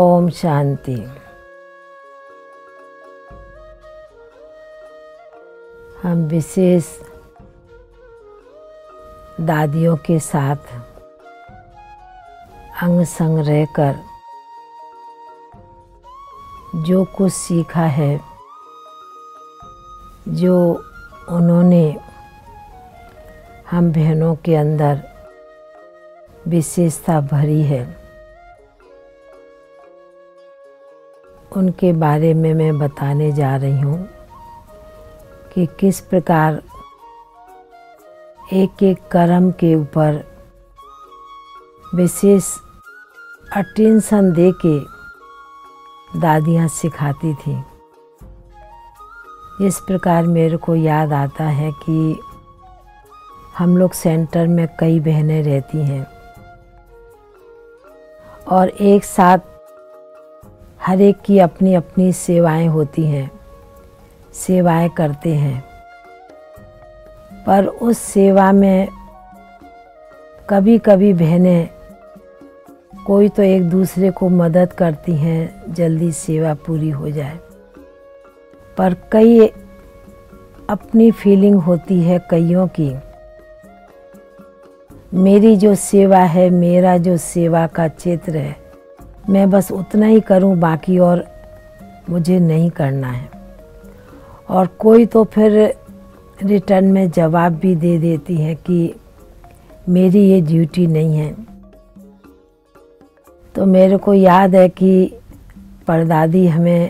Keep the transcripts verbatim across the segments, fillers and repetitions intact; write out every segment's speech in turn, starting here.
ओम शांति। हम विशेष दादियों के साथ अंग संग रहकर जो कुछ सीखा है, जो उन्होंने हम बहनों के अंदर विशेषता भरी है, उनके बारे में मैं बताने जा रही हूँ कि किस प्रकार एक एक कर्म के ऊपर विशेष अटेंशन दे के दादियाँ सिखाती थी। इस प्रकार मेरे को याद आता है कि हम लोग सेंटर में कई बहनें रहती हैं और एक साथ हर एक की अपनी अपनी सेवाएं होती हैं, सेवाएं करते हैं, पर उस सेवा में कभी कभी बहनें कोई तो एक दूसरे को मदद करती हैं जल्दी सेवा पूरी हो जाए, पर कई अपनी फीलिंग होती है कईयों की, मेरी जो सेवा है, मेरा जो सेवा का क्षेत्र है, मैं बस उतना ही करूं, बाकी और मुझे नहीं करना है। और कोई तो फिर रिटर्न में जवाब भी दे देती है कि मेरी ये ड्यूटी नहीं है। तो मेरे को याद है कि परदादी हमें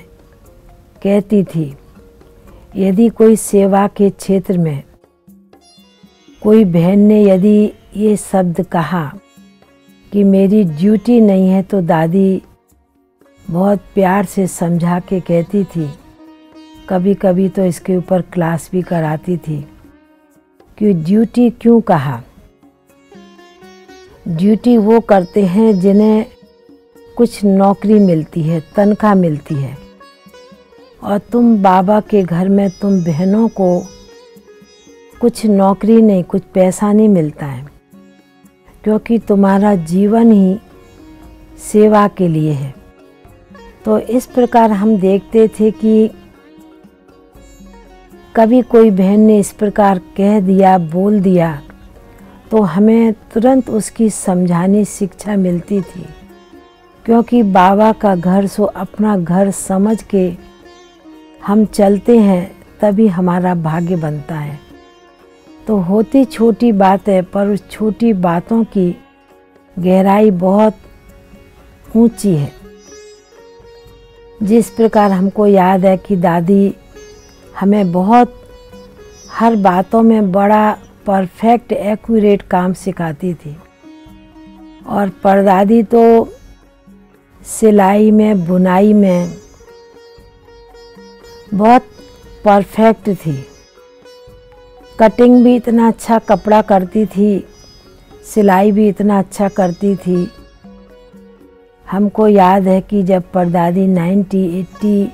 कहती थी, यदि कोई सेवा के क्षेत्र में कोई बहन ने यदि ये शब्द कहा कि मेरी ड्यूटी नहीं है, तो दादी बहुत प्यार से समझा के कहती थी, कभी कभी तो इसके ऊपर क्लास भी कराती थी कि ड्यूटी क्यों कहा। ड्यूटी वो करते हैं जिन्हें कुछ नौकरी मिलती है, तनख्वाह मिलती है, और तुम बाबा के घर में तुम बहनों को कुछ नौकरी नहीं, कुछ पैसा नहीं मिलता है, क्योंकि तुम्हारा जीवन ही सेवा के लिए है। तो इस प्रकार हम देखते थे कि कभी कोई बहन ने इस प्रकार कह दिया, बोल दिया, तो हमें तुरंत उसकी समझाने शिक्षा मिलती थी, क्योंकि बाबा का घर सो अपना घर समझ के हम चलते हैं, तभी हमारा भाग्य बनता है। तो होती छोटी बात है, पर उस छोटी बातों की गहराई बहुत ऊंची है। जिस प्रकार हमको याद है कि दादी हमें बहुत हर बातों में बड़ा परफेक्ट एक्यूरेट काम सिखाती थी। और परदादी तो सिलाई में, बुनाई में बहुत परफेक्ट थी, कटिंग भी इतना अच्छा कपड़ा करती थी, सिलाई भी इतना अच्छा करती थी। हमको याद है कि जब परदादी नाइन्टी, एटी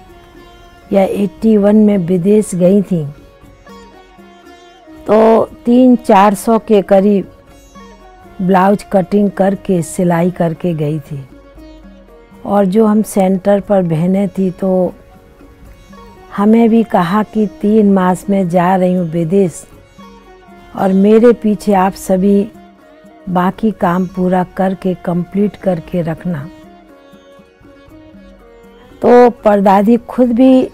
या एटी वन में विदेश गई थी, तो तीन चार सौ के करीब ब्लाउज कटिंग करके, सिलाई करके गई थी। और जो हम सेंटर पर बहनें थी, तो हमें भी कहा कि तीन मास में जा रही हूँ विदेश, और मेरे पीछे आप सभी बाकी काम पूरा करके, कंप्लीट करके रखना। तो परदादी खुद भी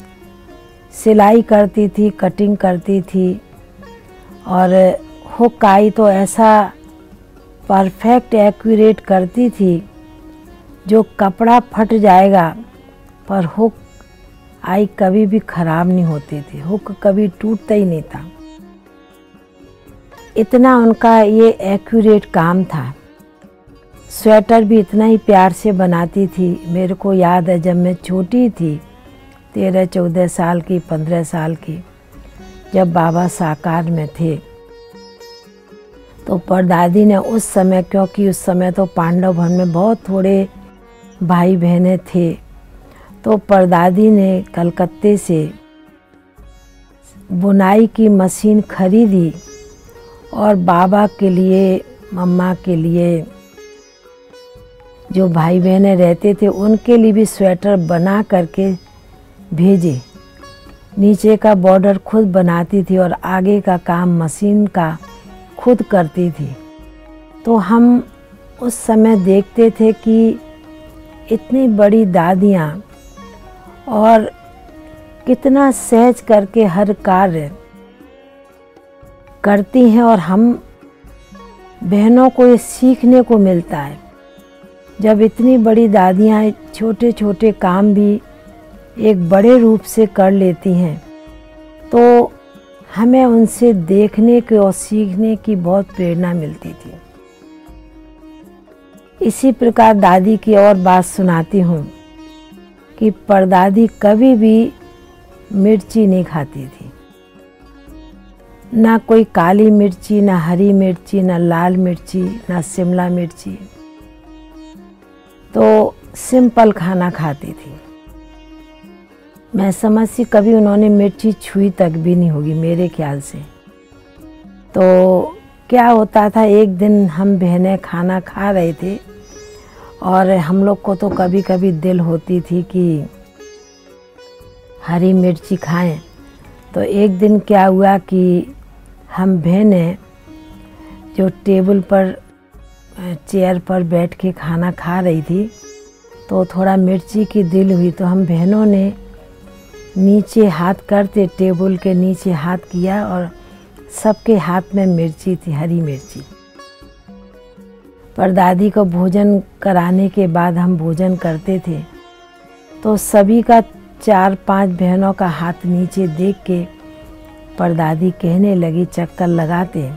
सिलाई करती थी, कटिंग करती थी, और हुक्काई तो ऐसा परफेक्ट एक्यूरेट करती थी, जो कपड़ा फट जाएगा पर हुक आई कभी भी खराब नहीं होती थी, हुक कभी टूटता ही नहीं था, इतना उनका ये एक्यूरेट काम था। स्वेटर भी इतना ही प्यार से बनाती थी। मेरे को याद है जब मैं छोटी थी, तेरह चौदह साल की, पंद्रह साल की, जब बाबा साकार में थे, तो परदादी ने उस समय, क्योंकि उस समय तो पांडव भवन में बहुत थोड़े भाई बहनें थे, तो परदादी ने कलकत्ते से बुनाई की मशीन खरीदी और बाबा के लिए, मम्मा के लिए, जो भाई बहनें रहते थे उनके लिए भी स्वेटर बना करके भेजे। नीचे का बॉर्डर खुद बनाती थी और आगे का काम मशीन का खुद करती थी। तो हम उस समय देखते थे कि इतनी बड़ी दादियाँ और कितना सहज करके हर कार्य करती हैं और हम बहनों को ये सीखने को मिलता है। जब इतनी बड़ी दादियाँ छोटे छोटे काम भी एक बड़े रूप से कर लेती हैं तो हमें उनसे देखने के और सीखने की बहुत प्रेरणा मिलती थी। इसी प्रकार दादी की और बात सुनाती हूँ कि परदादी कभी भी मिर्ची नहीं खाती थी, ना कोई काली मिर्ची, ना हरी मिर्ची, ना लाल मिर्ची, ना शिमला मिर्ची। तो सिंपल खाना खाती थी। मैं समझती कभी उन्होंने मिर्ची छुई तक भी नहीं होगी मेरे ख्याल से। तो क्या होता था, एक दिन हम बहनें खाना खा रहे थे और हम लोग को तो कभी कभी दिल होती थी कि हरी मिर्ची खाएं। तो एक दिन क्या हुआ कि हम बहनें जो टेबल पर चेयर पर बैठ के खाना खा रही थी तो थोड़ा मिर्ची की दिल हुई, तो हम बहनों ने नीचे हाथ करते टेबल के नीचे हाथ किया और सबके हाथ में मिर्ची थी, हरी मिर्ची। पर दादी को भोजन कराने के बाद हम भोजन करते थे तो सभी का चार पांच बहनों का हाथ नीचे देख के परदादी कहने लगी चक्कर लगाते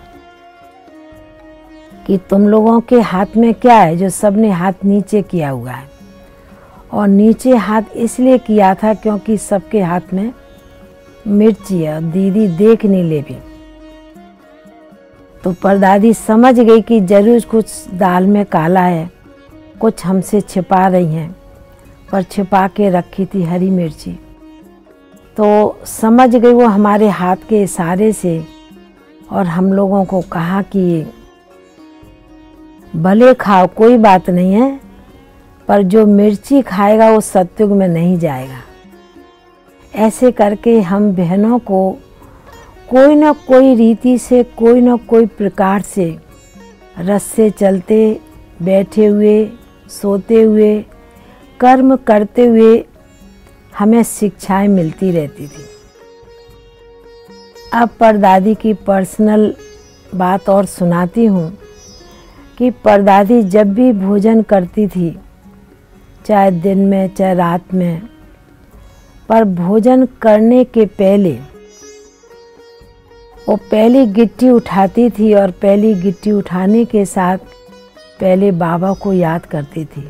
कि तुम लोगों के हाथ में क्या है जो सबने हाथ नीचे किया हुआ है। और नीचे हाथ इसलिए किया था क्योंकि सबके हाथ में मिर्ची है, दीदी देख नहीं ले भी। तो परदादी समझ गई कि जरूर कुछ दाल में काला है, कुछ हमसे छिपा रही हैं, पर छिपा के रखी थी हरी मिर्ची। तो समझ गई वो हमारे हाथ के इशारे से और हम लोगों को कहा कि भले खाओ कोई बात नहीं है, पर जो मिर्ची खाएगा वो सत्युग में नहीं जाएगा। ऐसे करके हम बहनों को कोई ना कोई रीति से, कोई ना कोई प्रकार से, रस्से चलते, बैठे हुए, सोते हुए, कर्म करते हुए हमें शिक्षाएं मिलती रहती थी। अब परदादी की पर्सनल बात और सुनाती हूँ कि परदादी जब भी भोजन करती थी, चाहे दिन में चाहे रात में, पर भोजन करने के पहले वो पहली गिट्टी उठाती थी और पहली गिट्टी उठाने के साथ पहले बाबा को याद करती थी।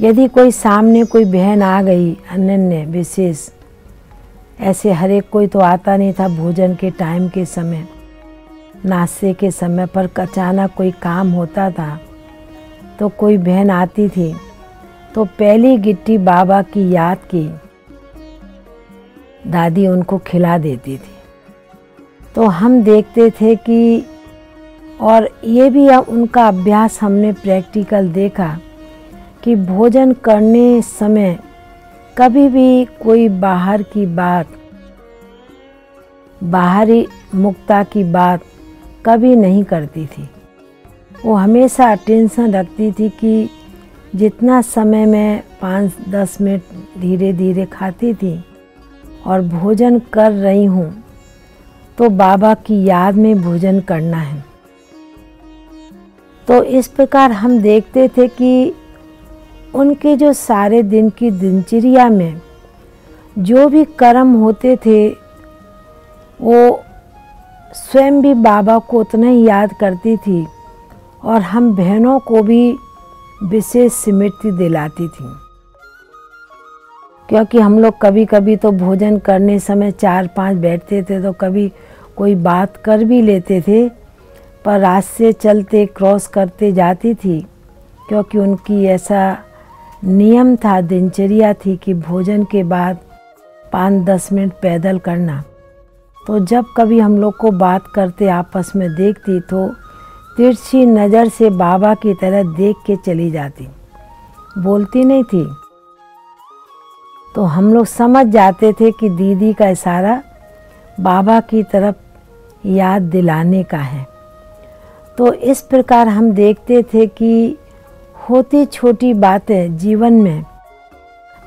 यदि कोई सामने कोई बहन आ गई अनन्य विशेष, ऐसे हर एक कोई तो आता नहीं था भोजन के टाइम के समय, नाश्ते के समय पर अचानक कोई काम होता था तो कोई बहन आती थी तो पहली गिट्टी बाबा की याद की दादी उनको खिला देती थी। तो हम देखते थे कि और ये भी उनका अभ्यास हमने प्रैक्टिकल देखा कि भोजन करने समय कभी भी कोई बाहर की बात, बाहरी मुक्ता की बात कभी नहीं करती थी। वो हमेशा अटेंशन रखती थी कि जितना समय में पाँच दस मिनट धीरे धीरे खाती थी और भोजन कर रही हूँ तो बाबा की याद में भोजन करना है। तो इस प्रकार हम देखते थे कि उनके जो सारे दिन की दिनचर्या में जो भी कर्म होते थे वो स्वयं भी बाबा को उतना ही याद करती थी और हम बहनों को भी विशेष स्मृति दिलाती थी। क्योंकि हम लोग कभी कभी तो भोजन करने समय चार पांच बैठते थे तो कभी कोई बात कर भी लेते थे, पर रास्ते चलते क्रॉस करते जाती थी क्योंकि उनकी ऐसा नियम था, दिनचर्या थी कि भोजन के बाद पाँच दस मिनट पैदल करना। तो जब कभी हम लोग को बात करते आपस में देखती तो तिरछी नज़र से बाबा की तरह देख के चली जाती। बोलती नहीं थी, तो हम लोग समझ जाते थे कि दीदी का इशारा बाबा की तरफ याद दिलाने का है। तो इस प्रकार हम देखते थे कि होती छोटी बातें जीवन में,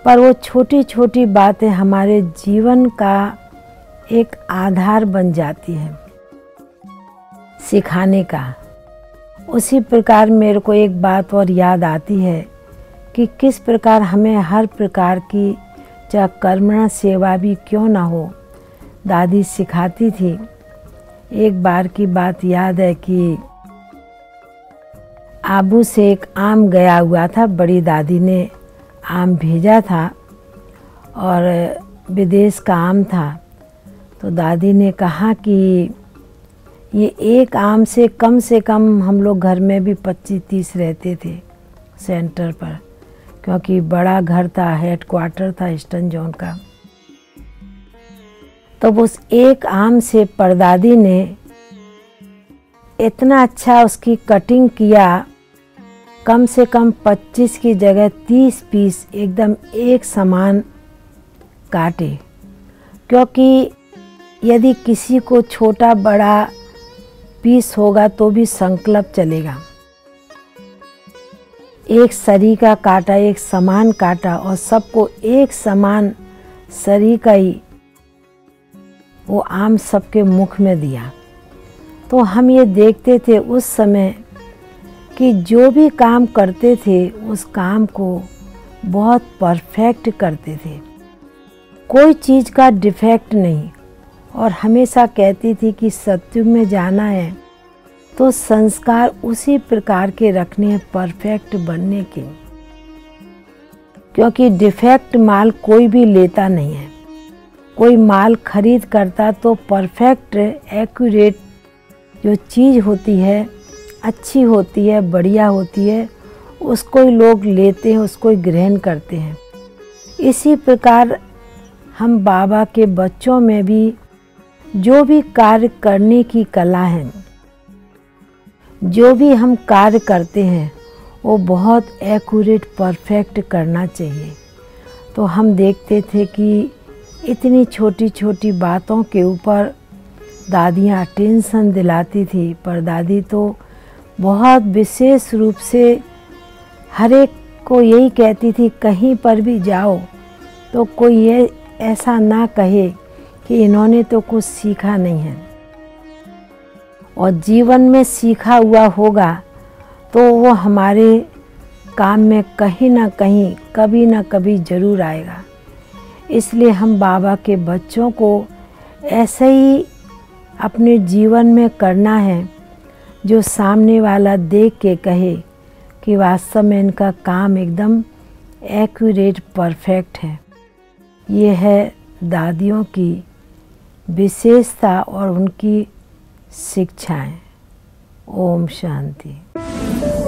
पर वो छोटी छोटी बातें हमारे जीवन का एक आधार बन जाती है सिखाने का। उसी प्रकार मेरे को एक बात और याद आती है कि किस प्रकार हमें हर प्रकार की, चाहे कर्मणा सेवा भी क्यों ना हो, दादी सिखाती थी। एक बार की बात याद है कि आबू से एक आम गया हुआ था, बड़ी दादी ने आम भेजा था और विदेश का आम था। तो दादी ने कहा कि ये एक आम से कम से कम हम लोग घर में भी पच्चीस तीस रहते थे सेंटर पर, क्योंकि बड़ा घर था, हेड क्वार्टर था ईस्टर्न जोन का। तो उस एक आम से परदादी ने इतना अच्छा उसकी कटिंग किया, कम से कम पच्चीस की जगह तीस पीस एकदम एक समान काटे, क्योंकि यदि किसी को छोटा बड़ा पीस होगा तो भी संकल्प चलेगा। एक सरी का काटा, एक समान काटा और सबको एक समान सरी का ही वो आम सबके मुख में दिया। तो हम ये देखते थे उस समय कि जो भी काम करते थे उस काम को बहुत परफेक्ट करते थे, कोई चीज़ का डिफेक्ट नहीं। और हमेशा कहती थी कि सत्युग में जाना है तो संस्कार उसी प्रकार के रखने हैं, परफेक्ट बनने के, क्योंकि डिफेक्ट माल कोई भी लेता नहीं है। कोई माल खरीद करता तो परफेक्ट एक्यूरेट जो चीज़ होती है, अच्छी होती है, बढ़िया होती है, उसको ही लोग लेते हैं, उसको ही ग्रहण करते हैं। इसी प्रकार हम बाबा के बच्चों में भी जो भी कार्य करने की कला है, जो भी हम कार्य करते हैं वो बहुत एक्यूरेट परफेक्ट करना चाहिए। तो हम देखते थे कि इतनी छोटी छोटी बातों के ऊपर दादियाँ टेंशन दिलाती थी, पर दादी तो बहुत विशेष रूप से हर एक को यही कहती थी, कहीं पर भी जाओ तो कोई ये ऐसा ना कहे कि इन्होंने तो कुछ सीखा नहीं है, और जीवन में सीखा हुआ होगा तो वो हमारे काम में कहीं ना कहीं, कभी ना कभी ज़रूर आएगा। इसलिए हम बाबा के बच्चों को ऐसे ही अपने जीवन में करना है जो सामने वाला देख के कहे कि वास्तव में इनका काम एकदम एक्यूरेट परफेक्ट है। ये है दादियों की विशेषता और उनकी शिक्षाएं। ओम शांति।